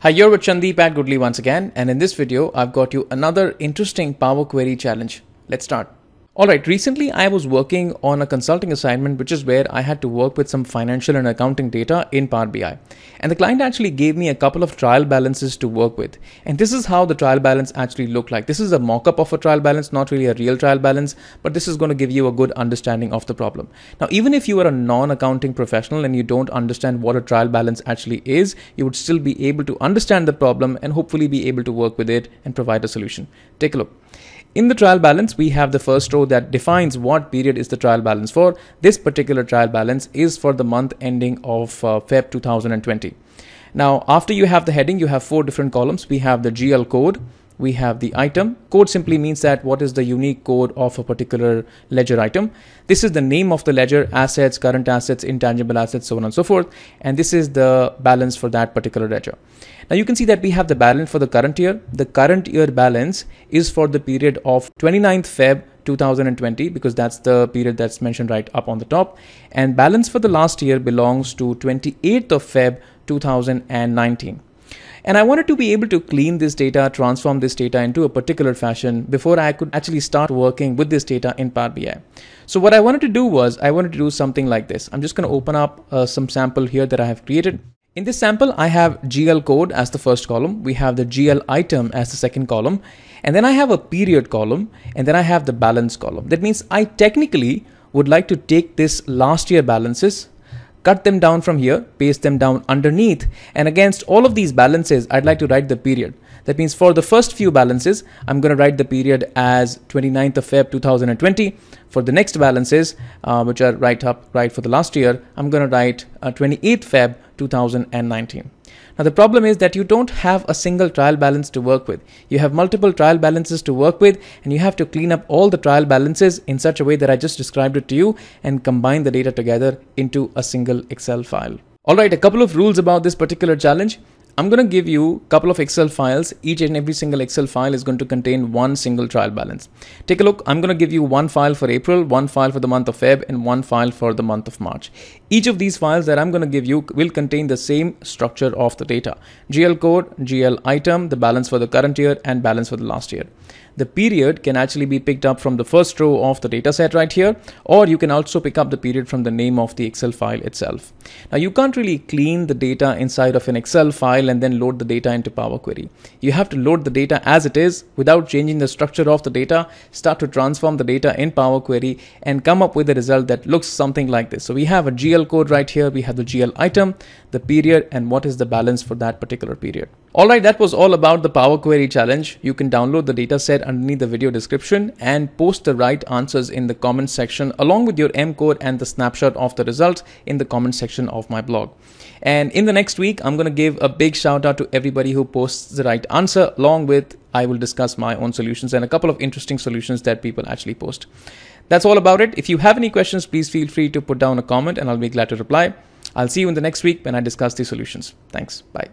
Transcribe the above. Hi, you're with Chandi Pat Goodly once again, and in this video, I've got you another interesting Power Query challenge. Let's start. Alright, recently I was working on a consulting assignment, which is where I had to work with some financial and accounting data in Power BI. And the client actually gave me a couple of trial balances to work with. And this is how the trial balance actually looked like. This is a mock-up of a trial balance, not really a real trial balance, but this is going to give you a good understanding of the problem. Now, even if you are a non-accounting professional and you don't understand what a trial balance actually is, you would still be able to understand the problem and hopefully be able to work with it and provide a solution. Take a look. In the trial balance, we have the first row that defines what period is the trial balance for. This particular trial balance is for the month ending of Feb 2020. Now, after you have the heading, you have four different columns. We have the GL code, we have the item. Code simply means that what is the unique code of a particular ledger item. This is the name of the ledger, assets, current assets, intangible assets, so on and so forth. And this is the balance for that particular ledger. Now you can see that we have the balance for the current year. The current year balance is for the period of 29th Feb 2020 because that's the period that's mentioned right up on the top. And balance for the last year belongs to 28th of Feb 2019. And I wanted to be able to clean this data, transform this data into a particular fashion before I could actually start working with this data in Power BI. So what I wanted to do was I wanted to do something like this. I'm just going to open up some sample here that I have created. In this sample, I have GL code as the first column. We have the GL item as the second column. And then I have a period column. And then I have the balance column. That means I technically would like to take this last year balances, cut them down from here, paste them down underneath. And against all of these balances, I'd like to write the period. That means for the first few balances, I'm going to write the period as 29th of Feb 2020. For the next balances, which are right for the last year, I'm going to write 28th Feb 2019. Now, the problem is that you don't have a single trial balance to work with. You have multiple trial balances to work with, and you have to clean up all the trial balances in such a way that I just described it to you and combine the data together into a single Excel file. All right, a couple of rules about this particular challenge. I'm going to give you a couple of Excel files. Each and every single Excel file is going to contain one single trial balance. Take a look. I'm going to give you one file for April, one file for the month of Feb, and one file for the month of March. Each of these files that I'm going to give you will contain the same structure of the data. GL code, GL item, the balance for the current year, and balance for the last year. The period can actually be picked up from the first row of the data set right here, or you can also pick up the period from the name of the Excel file itself. Now, you can't really clean the data inside of an Excel file and then load the data into Power Query. You have to load the data as it is without changing the structure of the data, start to transform the data in Power Query, and come up with a result that looks something like this. So we have a GL code right here, we have the GL item, the period, and what is the balance for that particular period. Alright, that was all about the Power Query challenge. You can download the data set underneath the video description and post the right answers in the comment section along with your M code and the snapshot of the results in the comment section of my blog. And in the next week, I'm going to give a big shout out to everybody who posts the right answer, along with I will discuss my own solutions and a couple of interesting solutions that people actually post. That's all about it. If you have any questions, please feel free to put down a comment and I'll be glad to reply. I'll see you in the next week when I discuss these solutions. Thanks. Bye.